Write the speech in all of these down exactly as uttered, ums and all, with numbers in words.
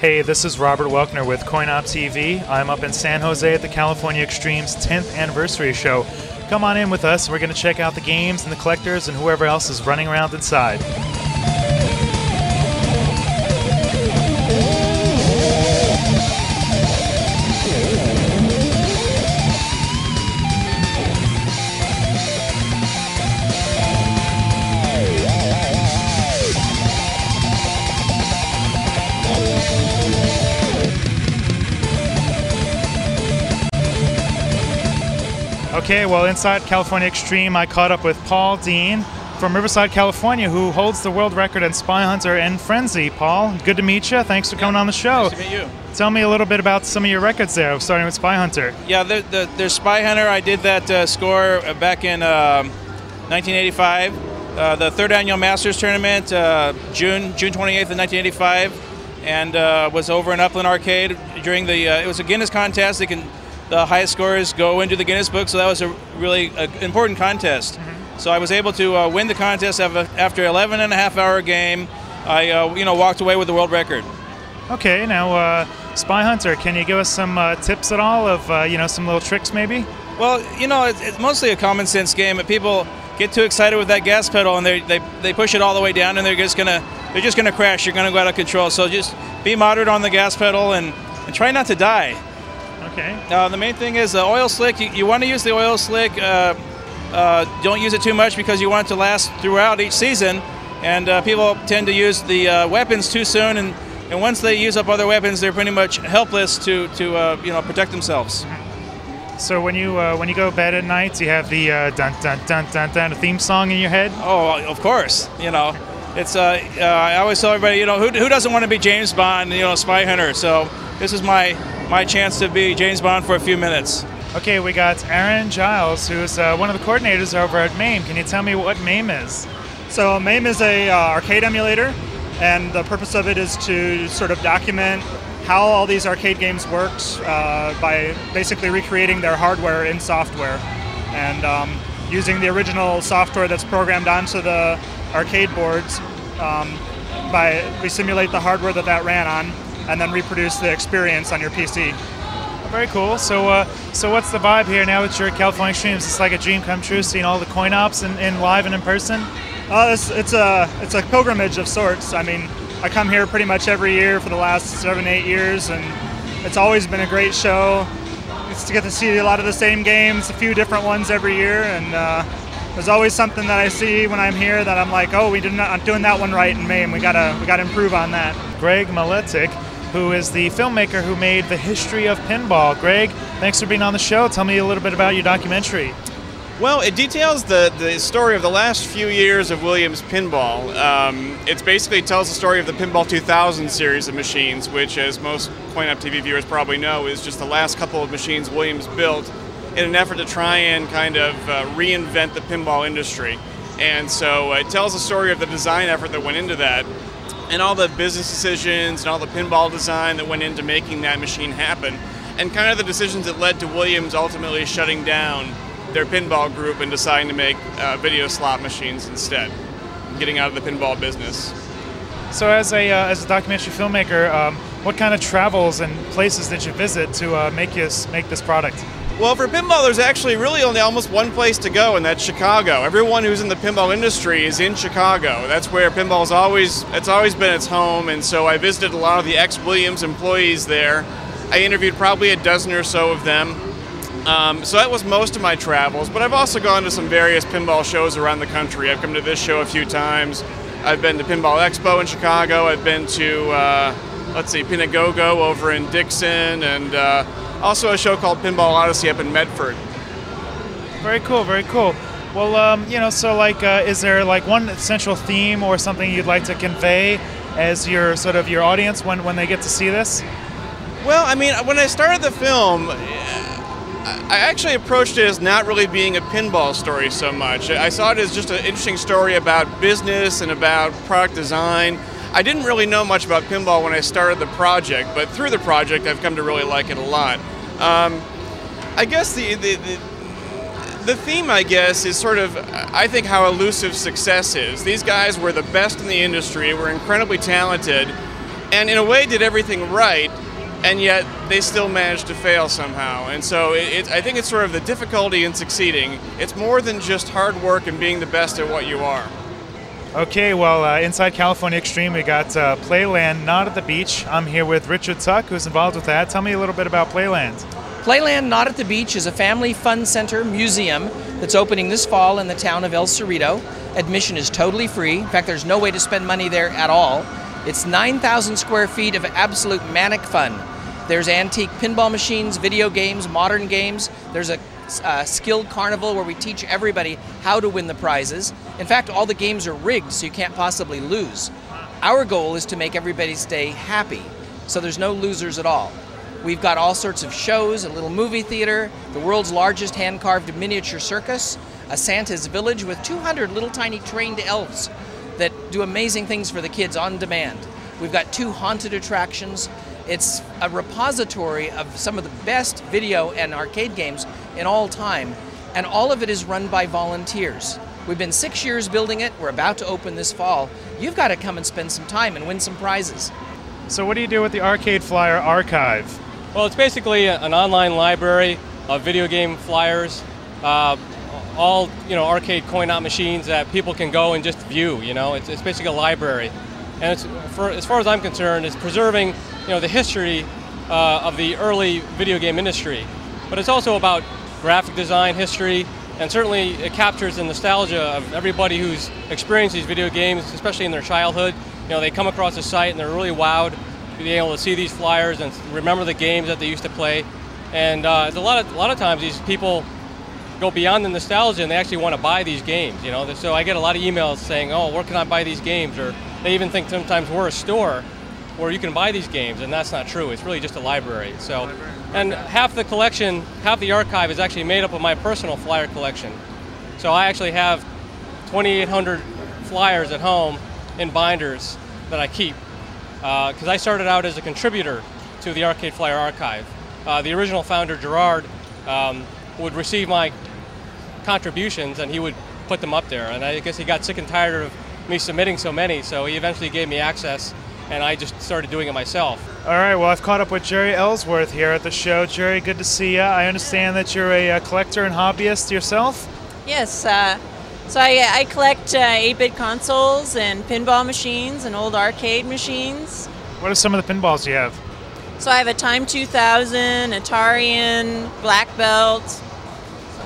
Hey, this is Robert Welkner with CoinOp T V. I'm up in San Jose at the California Extreme's tenth anniversary show. Come on in with us. We're going to check out the games and the collectors and whoever else is running around inside. Okay, well, inside California Extreme, I caught up with Paul Dean from Riverside, California, who holds the world record in Spy Hunter and Frenzy. Paul, good to meet you. Thanks for coming yeah, on the show. Nice to meet you. Tell me a little bit about some of your records there, starting with Spy Hunter. Yeah, the, the, there's Spy Hunter. I did that uh, score back in um, nineteen eighty-five. Uh, the third annual Masters Tournament, uh, June June twenty-eighth of nineteen eighty-five, and uh, was over in Upland Arcade during the. Uh, it was a Guinness contest. They can. The highest scores go into the Guinness book, so that was a really a important contest. Mm-hmm. So I was able to uh, win the contest after eleven and a half hour game. I uh, you know, walked away with the world record. Okay, now uh, Spy Hunter, can you give us some uh, tips at all of uh, you know, some little tricks maybe? Well, you know, it's, it's mostly a common sense game, but people get too excited with that gas pedal and they they they push it all the way down, and they're just gonna they're just gonna crash. You're gonna go out of control. So just be moderate on the gas pedal and, and try not to die. Okay. Uh, the main thing is the oil slick. You, you want to use the oil slick. Uh, uh, don't use it too much because you want it to last throughout each season. And uh, people tend to use the uh, weapons too soon, and, and once they use up other weapons, they're pretty much helpless to to uh, you know, protect themselves. So when you uh, when you go to bed at night, do you have the uh, dun dun dun dun dun theme song in your head? Oh, of course. You know, it's. Uh, uh, I always tell everybody, you know, who who doesn't want to be James Bond? You know, Spy Hunter. So this is my. My chance to be James Bond for a few minutes. Okay, we got Aaron Giles, who's uh, one of the coordinators over at MAME. Can you tell me what MAME is? So MAME is a uh, arcade emulator, and the purpose of it is to sort of document how all these arcade games worked uh, by basically recreating their hardware in software, and um, using the original software that's programmed onto the arcade boards. Um, by we simulate the hardware that that ran on, and then reproduce the experience on your P C. Very cool. So, uh, so what's the vibe here now that you're at California Extremes? It's like a dream come true, seeing all the coin ops in, in live and in person. Uh, it's, it's a it's a pilgrimage of sorts. I mean, I come here pretty much every year for the last seven, eight years, and it's always been a great show. It's to get to see a lot of the same games, a few different ones every year, and uh, there's always something that I see when I'm here that I'm like, oh, we did not I'm doing that one right in Maine. We gotta we gotta improve on that. Greg Maletic, who is the filmmaker who made The History of Pinball. Greg, thanks for being on the show. Tell me a little bit about your documentary. Well, it details the, the story of the last few years of Williams Pinball. Um, it basically tells the story of the Pinball two thousand series of machines, which, as most CoinOp T V viewers probably know, is just the last couple of machines Williams built in an effort to try and kind of uh, reinvent the pinball industry. And so it tells the story of the design effort that went into that, and all the business decisions and all the pinball design that went into making that machine happen, and kind of the decisions that led to Williams ultimately shutting down their pinball group and deciding to make uh, video slot machines instead, getting out of the pinball business. So as a, uh, as a documentary filmmaker, um, what kind of travels and places did you visit to uh, make, you, make this product? Well, for pinball, there's actually really only almost one place to go, and that's Chicago. Everyone who's in the pinball industry is in Chicago. That's where pinball's always, it's always been its home, and so I visited a lot of the ex-Williams employees there. I interviewed probably a dozen or so of them. Um, so that was most of my travels, but I've also gone to some various pinball shows around the country. I've come to this show a few times. I've been to Pinball Expo in Chicago. I've been to, uh, let's see, Pinagogo over in Dixon, and uh, also a show called Pinball Odyssey up in Medford. Very cool, very cool. Well, um, you know, so like, uh, is there like one central theme or something you'd like to convey as your sort of your audience when, when they get to see this? Well, I mean, when I started the film, I actually approached it as not really being a pinball story so much. I saw it as just an interesting story about business and about product design. I didn't really know much about pinball when I started the project, but through the project I've come to really like it a lot. Um, I guess the, the, the, the theme, I guess, is sort of, I think, how elusive success is. These guys were the best in the industry, were incredibly talented, and in a way did everything right, and yet they still managed to fail somehow. And so it, it, I think it's sort of the difficulty in succeeding. It's more than just hard work and being the best at what you are. Okay, well, uh, inside California Extreme, we got uh, Playland Not at the Beach. I'm here with Richard Tuck, who's involved with that. Tell me a little bit about Playland. Playland Not at the Beach is a family fun center museum that's opening this fall in the town of El Cerrito. Admission is totally free. In fact, there's no way to spend money there at all. It's nine thousand square feet of absolute manic fun. There's antique pinball machines, video games, modern games. There's a Uh, skilled carnival where we teach everybody how to win the prizes. In fact, all the games are rigged, so you can't possibly lose. Our goal is to make everybody stay happy, so there's no losers at all. We've got all sorts of shows, a little movie theater, the world's largest hand-carved miniature circus, a Santa's village with two hundred little tiny trained elves that do amazing things for the kids on demand. We've got two haunted attractions. It's a repository of some of the best video and arcade games in all time, and all of it is run by volunteers. We've been six years building it. We're about to open this fall. You've got to come and spend some time and win some prizes. So what do you do with the Arcade Flyer Archive? Well, it's basically an online library of video game flyers, uh, all you know, arcade coin-op machines that people can go and just view. You know, it's, it's basically a library. And it's, for, as far as I'm concerned, it's preserving, you know, the history uh, of the early video game industry. But it's also about graphic design history, and certainly it captures the nostalgia of everybody who's experienced these video games, especially in their childhood. You know, they come across the site and they're really wowed being able to see these flyers and remember the games that they used to play. And uh, a lot of a lot of times these people go beyond the nostalgia and they actually want to buy these games. You know, so I get a lot of emails saying, "Oh, where can I buy these games?" or they even think sometimes we're a store where you can buy these games, and that's not true. It's really just a library. So, and half the collection, half the archive is actually made up of my personal flyer collection. So I actually have twenty-eight hundred flyers at home in binders that I keep, because uh, I started out as a contributor to the Arcade Flyer Archive. Uh, the original founder, Gerard, um, would receive my contributions, and he would put them up there. And I guess he got sick and tired of me submitting so many, so he eventually gave me access, and I just started doing it myself. All right, well, I've caught up with Jeri Ellsworth here at the show. Jeri, good to see you. I understand that you're a uh, collector and hobbyist yourself? Yes, uh, so I, I collect eight bit uh, consoles and pinball machines and old arcade machines. What are some of the pinballs you have? So I have a Time two thousand, Atarian, Black Belt.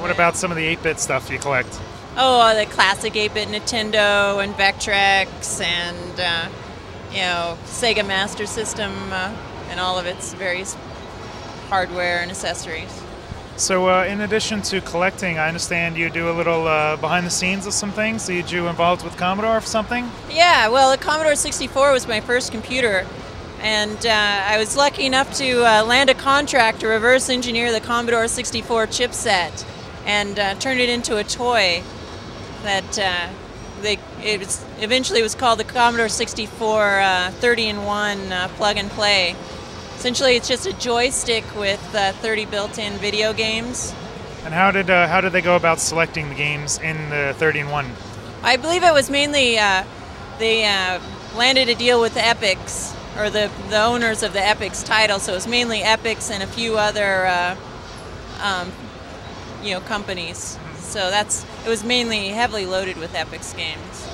What about some of the eight bit stuff you collect? Oh, the classic eight bit Nintendo and Vectrex and, uh, you know, Sega Master System uh, and all of its various hardware and accessories. So uh, in addition to collecting, I understand you do a little uh, behind the scenes of some things. So you do involved with Commodore or something? Yeah, well, the Commodore sixty-four was my first computer. And uh, I was lucky enough to uh, land a contract to reverse engineer the Commodore sixty-four chipset and uh, turn it into a toy. That uh, they, it was, eventually was called the Commodore sixty-four uh, thirty in one uh, plug and play. Essentially, it's just a joystick with uh, thirty built-in video games. And how did uh, how did they go about selecting the games in the thirty in one? I believe it was mainly uh, they uh, landed a deal with the Epyx, or the the owners of the Epyx title. So it was mainly Epyx and a few other uh, um, you know companies. So that's, it was mainly heavily loaded with Epyx games.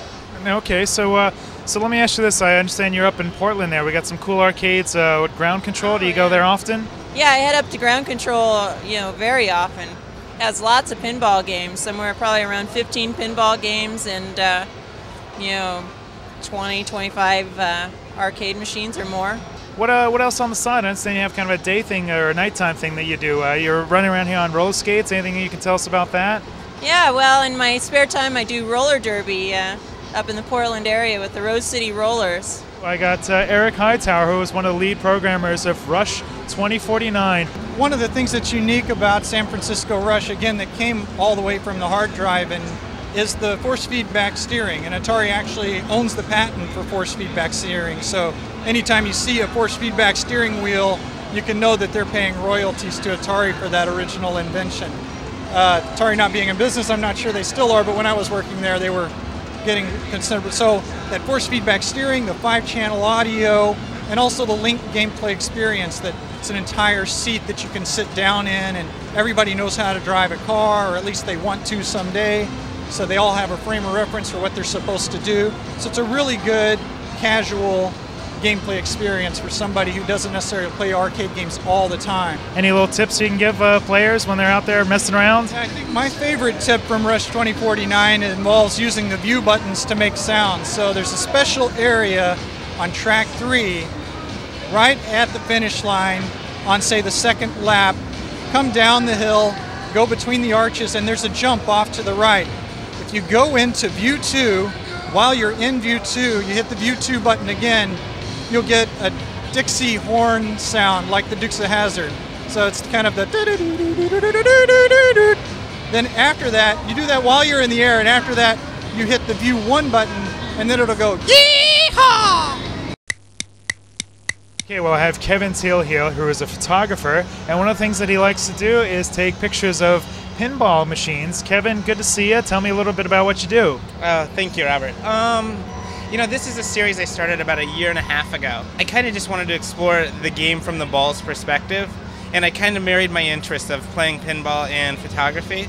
Okay, so uh, so let me ask you this. I understand you're up in Portland there. We got some cool arcades uh, with Ground Control. Oh, do you yeah. go there often? Yeah, I head up to Ground Control, you know, very often. It has lots of pinball games, somewhere probably around fifteen pinball games and, uh, you know, twenty, twenty-five uh, arcade machines or more. What, uh, what else on the side? I understand you have kind of a day thing or a nighttime thing that you do. Uh, you're running around here on roller skates. Anything you can tell us about that? Yeah, well, in my spare time, I do roller derby uh, up in the Portland area with the Rose City Rollers. I got uh, Eric Hightower, who is one of the lead programmers of Rush twenty forty-nine. One of the things that's unique about San Francisco Rush, again, that came all the way from the hard drive, and is the force feedback steering. And Atari actually owns the patent for force feedback steering. So anytime you see a force feedback steering wheel, you can know that they're paying royalties to Atari for that original invention. Uh, Atari not being in business, I'm not sure they still are, but when I was working there, they were getting considerable. So that force feedback steering, the five channel audio, and also the Link gameplay experience, that it's an entire seat that you can sit down in, and everybody knows how to drive a car, or at least they want to someday, so they all have a frame of reference for what they're supposed to do. So it's a really good, casual gameplay experience for somebody who doesn't necessarily play arcade games all the time. Any little tips you can give uh, players when they're out there messing around? Yeah, I think my favorite tip from Rush twenty forty-nine involves using the view buttons to make sounds. So there's a special area on track three, right at the finish line on, say, the second lap. Come down the hill, go between the arches, and there's a jump off to the right. If you go into view two, while you're in view two, you hit the view two button again, you'll get a Dixie horn sound like the Dukes of Hazzard. So it's kind of the then after that, you do that while you're in the air, and after that, you hit the view one button, and then it'll go yee-haw! Okay, well, I have Kevin Teal here, who is a photographer, and one of the things that he likes to do is take pictures of pinball machines. Kevin, good to see you. Tell me a little bit about what you do. Uh, thank you, Robert. Um, you know, this is a series I started about a year and a half ago. I kind of just wanted to explore the game from the ball's perspective, and I kind of married my interest of playing pinball and photography,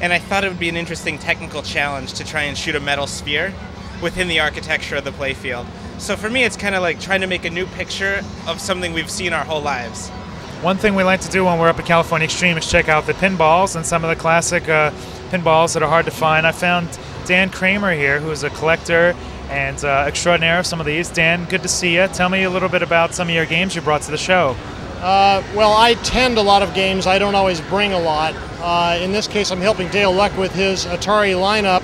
and I thought it would be an interesting technical challenge to try and shoot a metal sphere within the architecture of the playfield. So for me, it's kind of like trying to make a new picture of something we've seen our whole lives. One thing we like to do when we're up at California Extreme is check out the pinballs and some of the classic uh, pinballs that are hard to find. I found Dan Kramer here, who is a collector and uh, extraordinaire of some of these. Dan, good to see you. Tell me a little bit about some of your games you brought to the show. Uh, well, I tend a lot of games. I don't always bring a lot. Uh, in this case, I'm helping Dale Luck with his Atari lineup,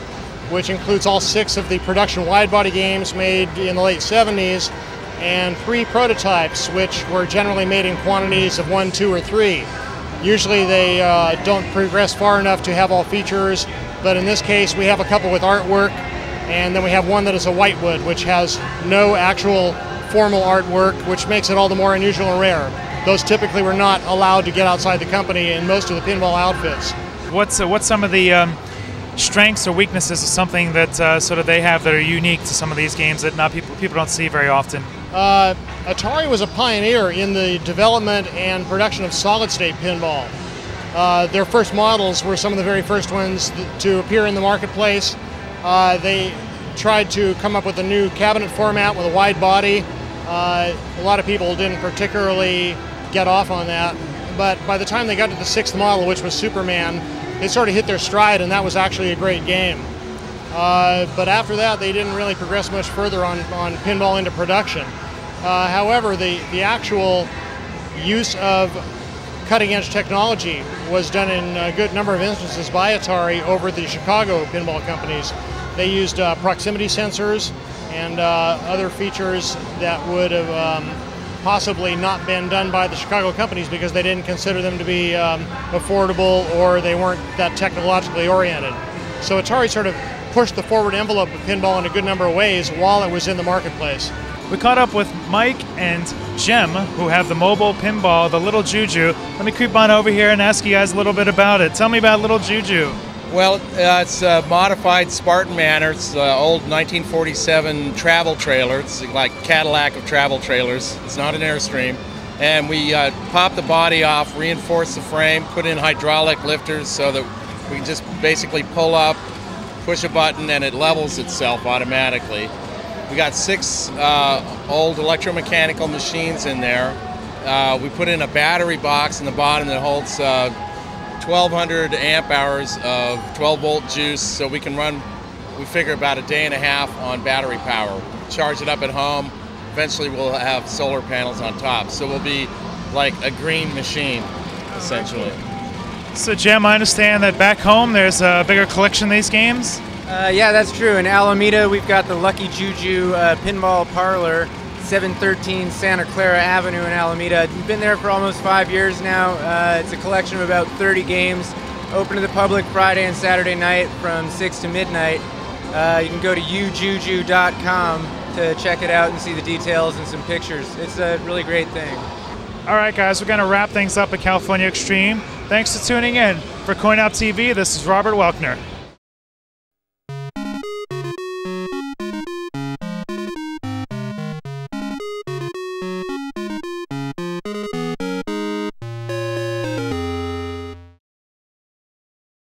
which includes all six of the production wide-body games made in the late seventies, and three prototypes, which were generally made in quantities of one, two, or three. Usually they uh, don't progress far enough to have all features, but in this case we have a couple with artwork, and then we have one that is a whitewood, which has no actual formal artwork, which makes it all the more unusual and rare. Those typically were not allowed to get outside the company in most of the pinball outfits. What's, uh, what's some of the um strengths or weaknesses of something that uh, sort of they have that are unique to some of these games that not people people don't see very often? Uh, Atari was a pioneer in the development and production of solid-state pinball. Uh, their first models were some of the very first ones to appear in the marketplace. Uh, they tried to come up with a new cabinet format with a wide body. Uh, a lot of people didn't particularly get off on that, but by the time they got to the sixth model, which was Superman, they sort of hit their stride, and that was actually a great game. Uh, but after that, they didn't really progress much further on, on pinball into production. Uh, however, the, the actual use of cutting-edge technology was done in a good number of instances by Atari over the Chicago pinball companies. They used uh, proximity sensors and uh, other features that would have um, possibly not been done by the Chicago companies because they didn't consider them to be um, affordable, or they weren't that technologically oriented. So Atari sort of pushed the forward envelope of pinball in a good number of ways while it was in the marketplace. We caught up with Mike and Jem, who have the mobile pinball, the Little Juju. Let me creep on over here and ask you guys a little bit about it. Tell me about Little Juju. Well, uh, it's a modified Spartan Manor. It's an old nineteen forty-seven travel trailer. It's like Cadillac of travel trailers. It's not an Airstream. And we uh, pop the body off, reinforce the frame, put in hydraulic lifters so that we just basically pull up, push a button, and it levels itself automatically. We got six uh, old electromechanical machines in there. Uh, we put in a battery box in the bottom that holds uh, twelve hundred amp hours of twelve volt juice, so we can run, we figure, about a day and a half on battery power. Charge it up at home. Eventually we'll have solar panels on top, so we'll be like a green machine, essentially. So, Jim, I understand that back home there's a bigger collection of these games? Uh, yeah, that's true. In Alameda, we've got the Lucky Juju uh, Pinball Parlor, seven thirteen Santa Clara Avenue in Alameda. We've been there for almost five years now. Uh, it's a collection of about thirty games, open to the public Friday and Saturday night from six to midnight. Uh, you can go to u juju dot com to check it out and see the details and some pictures. It's a really great thing. All right, guys, we're going to wrap things up at California Extreme. Thanks for tuning in. For CoinOp T V, this is Robert Welkner.